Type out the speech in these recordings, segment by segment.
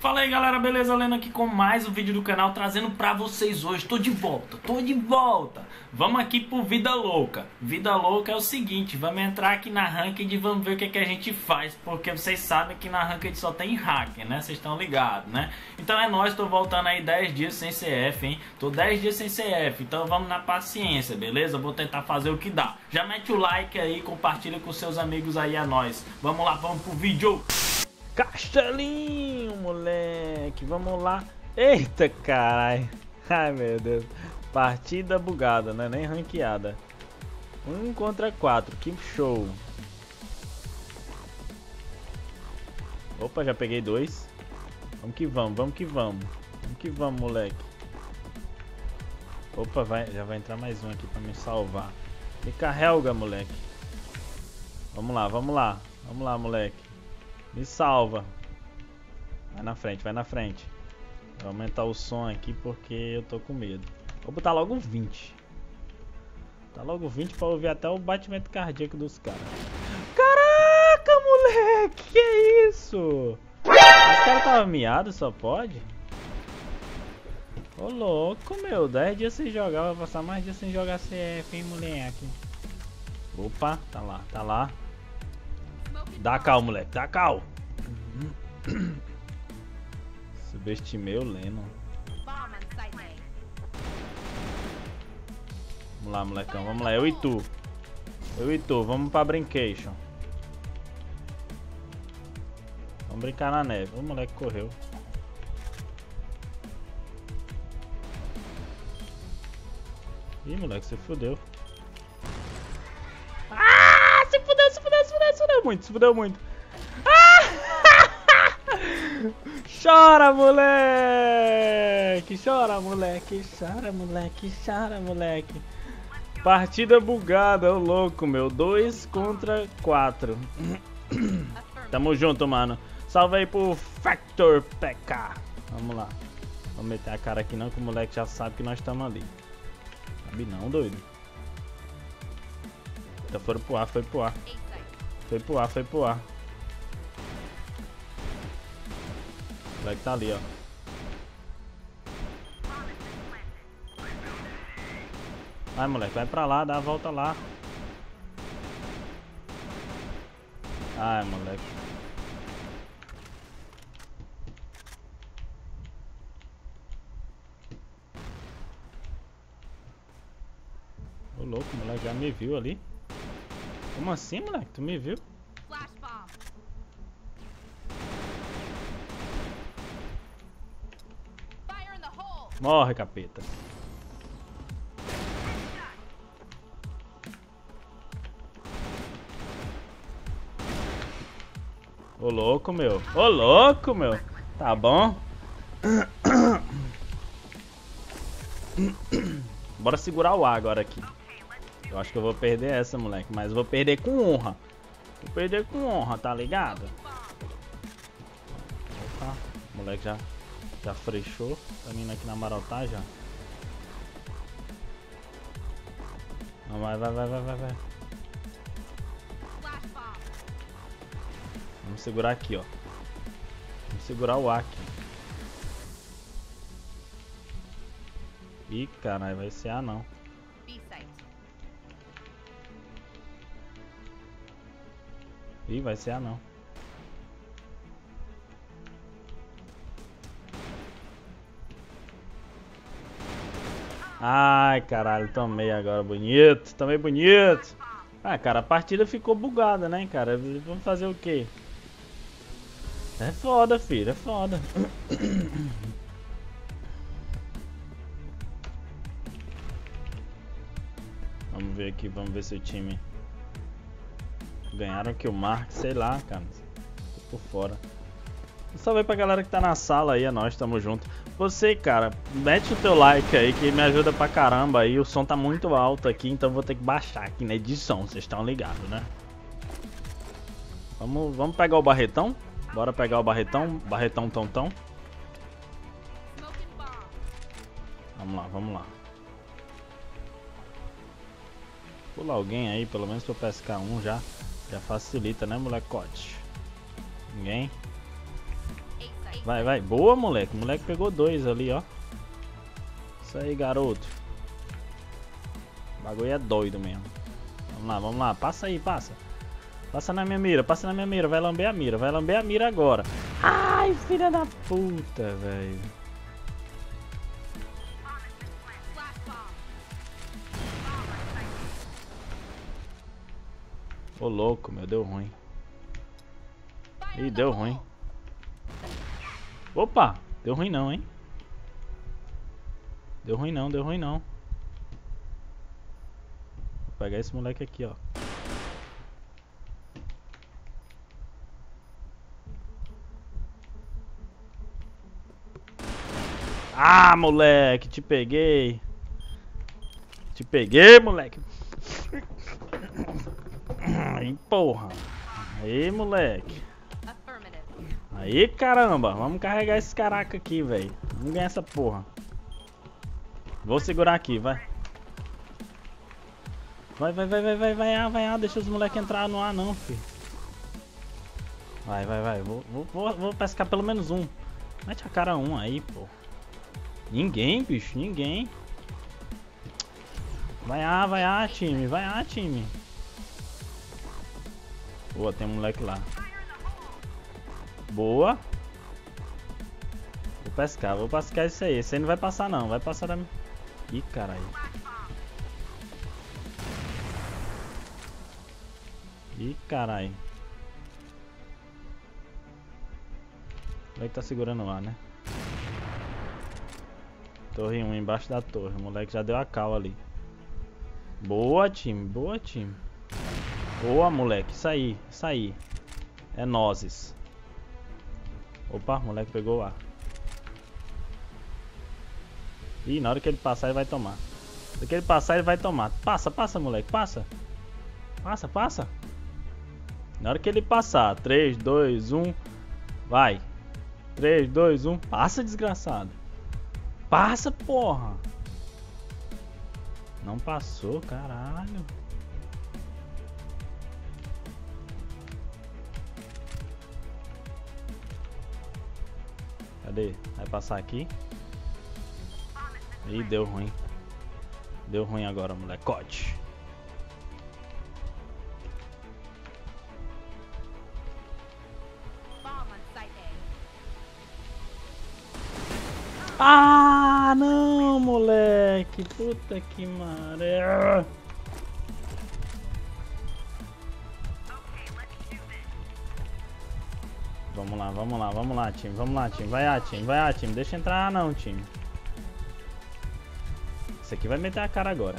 Fala aí galera, beleza? Lennon aqui com mais um vídeo do canal, trazendo pra vocês hoje. Tô de volta. Vamos aqui pro Vida Louca. Vida Louca é o seguinte, vamos entrar aqui na ranked e vamos ver o que é que a gente faz. Porque vocês sabem que na ranked só tem hacker, né? Vocês estão ligados, né? Então é nóis, tô voltando aí 10 dias sem CF, hein? Tô 10 dias sem CF, então vamos na paciência, beleza? Vou tentar fazer o que dá. Já mete o like aí, compartilha com seus amigos aí, é nóis. Vamos lá, vamos pro vídeo! Castelinho, moleque, vamos lá. Eita, caralho. Ai, meu Deus. Partida bugada, né? Nem ranqueada. 1 contra 4, que show. Opa, já peguei 2. Vamos que vamos, vamos que vamos. Vamos que vamos, moleque. Opa, já vai entrar mais um aqui pra me salvar. Me carrega, moleque. Vamos lá, vamos lá. Vamos lá, moleque. Me salva. Vai na frente, vai na frente. Vou aumentar o som aqui porque eu tô com medo. Vou botar logo 20. Tá logo 20 pra ouvir até o batimento cardíaco dos caras. Caraca, moleque, que é isso? Esse cara tava miado, só pode? Ô louco, meu, 10 dias sem jogar, vai passar mais dias sem jogar CF, hein, moleque. Opa, tá lá, tá lá. Dá cal, moleque, dá cal. Subestimei o Lennon. Vamos lá, molecão, vamos lá, eu e tu, vamos pra brincation. Vamos brincar na neve, o moleque correu. Ih, moleque, você fudeu. Se fudeu muito. Ah! Chora, moleque. Partida bugada, ô louco, meu. 2 contra 4. Tamo junto, mano. Salve aí pro Factor PK. Vamos lá. Vamos meter a cara aqui não, que o moleque já sabe que nós estamos ali. Sabe não, doido. Então foram pro ar, foi pro ar. O moleque tá ali, ó. Vai, moleque, vai pra lá, dá a volta lá. Ai, moleque. Ô, louco, o moleque já me viu ali. Como assim, moleque? Tu me viu? Morre, capeta. Ô louco, meu. Ô louco, meu. Tá bom. Bora segurar o ar agora aqui. Eu acho que eu vou perder essa, moleque. Mas eu vou perder com honra. Vou perder com honra, tá ligado? Opa, o moleque já frechou. Tá vindo aqui na marotá já. Vai. Vamos segurar aqui, ó. Vamos segurar o ar aqui. Ih, caralho, vai ser A não. Ih, vai ser A não. Ai, caralho, tomei agora, bonito. Tomei bonito. Ah, cara, a partida ficou bugada, né, cara? Vamos fazer o quê? É foda, filho, é foda. Vamos ver aqui, vamos ver se o time... Ganharam que o Mark, sei lá, cara. Tô por fora. Um salve aí pra galera que tá na sala aí, é nóis, tamo junto. Você, cara, mete o teu like aí que me ajuda pra caramba aí. O som tá muito alto aqui, então vou ter que baixar aqui na edição, vocês estão ligados, né? Vamos pegar o barretão? Bora pegar o barretão, barretão. Vamos lá, vamos lá. Pula alguém aí, pelo menos pra eu pescar um já. Já facilita, né, molecote? Ninguém? Vai, vai. Boa, moleque. O moleque pegou dois ali, ó. Isso aí, garoto. O bagulho é doido mesmo. Vamos lá, vamos lá. Passa aí, passa. Passa na minha mira, passa na minha mira. Vai lamber a mira, vai lamber a mira agora. Ai, filha da puta, velho. Ô, louco, meu. Deu ruim. Ih, deu ruim. Opa, deu ruim não, hein? Deu ruim não, deu ruim não. Vou pegar esse moleque aqui, ó. Ah, moleque, te peguei. Te peguei, moleque. Aí, porra. Aí, moleque. Aí, caramba. Vamos carregar esse caraca aqui, velho. Vamos ganhar essa porra. Vou segurar aqui, vai. Vai, vai, vai, vai, vai, vai, ah, vai, ah. Deixa os moleques entrar no ar, não, filho. Vai, vai, vai. Vou pescar pelo menos um. Mete a cara um aí, porra. Ninguém, bicho, ninguém. Vai ah, time, vai ah, time. Boa, tem um moleque lá. Boa. Vou pescar isso aí. Esse aí não vai passar não, vai passar da minha... Ih, caralho. Ih, caralho. O moleque tá segurando lá, né? Torre 1 embaixo da torre. O moleque já deu a cal ali. Boa, time. Boa, time. Boa, moleque. Isso aí. Isso aí. É nozes. Opa, o moleque pegou o ar. Ih, na hora que ele passar, ele vai tomar. Na hora que ele passar, ele vai tomar. Passa, passa, moleque. Passa. Passa, passa. Na hora que ele passar. 3, 2, 1. Vai. 3, 2, 1. Passa, desgraçado. Passa, porra! Não passou, caralho. Cadê? Vai passar aqui? Ih, deu ruim. Deu ruim agora, molecote. Ah, não, moleque. Puta que maré. Vamos lá, vamos lá, vamos lá, time. Vamos lá, time. Vai lá, time. Vai lá, time. Deixa entrar, não, time. Isso aqui vai meter a cara agora.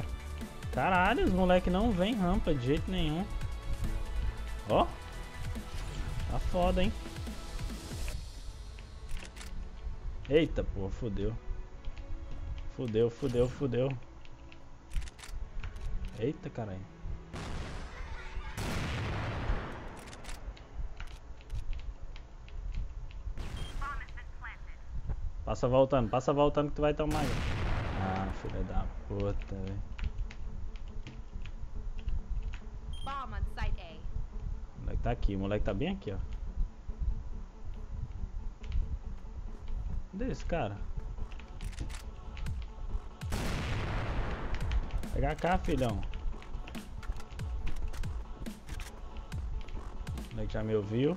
Caralho, os moleque não vem rampa de jeito nenhum. Ó. Tá foda, hein? Eita, porra, fodeu. Fodeu, fodeu, fodeu. Eita, caralho. Passa voltando que tu vai tomar aí. Ah, filha da puta, velho. O moleque tá aqui, o moleque tá bem aqui, ó. Cadê esse cara? Pega cá, filhão. O moleque já me ouviu.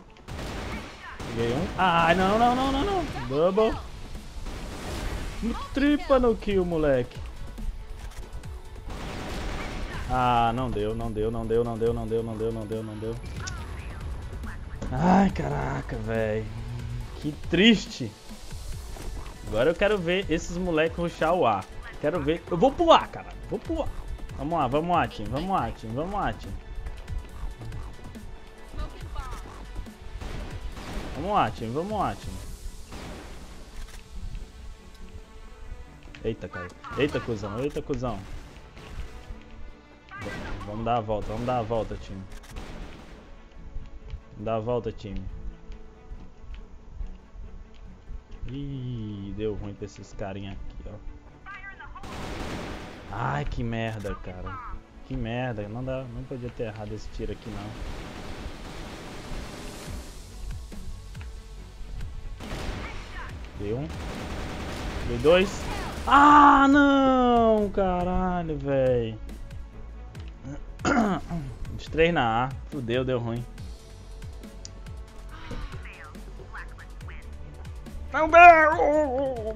Peguei um. Ah, não, não, não, não, não. Double. Tripa no kill, moleque. Ah, não deu, não deu, não deu, não deu, não deu, não deu, não deu, não deu. Ai, caraca, velho. Que triste. Agora eu quero ver esses moleques rushar o ar. Quero ver. Eu vou pular, cara. Vou pular. Vamos lá, time. Vamos lá, time. Vamos lá, time. Vamos lá, time. Vamos lá, time. Eita, cara. Eita, cuzão. Eita, cuzão. Vamos dar a volta. Vamos dar a volta, time. Vamos dar a volta, time. Ih, deu ruim pra esses carinha aqui, ó. Ai, que merda, cara. Que merda, não dá, não podia ter errado esse tiro aqui, não. Dei um. Dei dois. Ah, não! Caralho, velho. Os três na A. Fudeu, deu ruim. Não deu!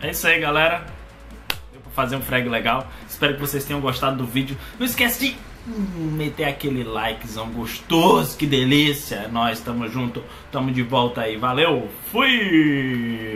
É isso aí, galera. Deu pra fazer um frag legal. Espero que vocês tenham gostado do vídeo. Não esquece de meter aquele likezão gostoso. Que delícia! Nós tamo junto. Tamo de volta aí. Valeu! Fui!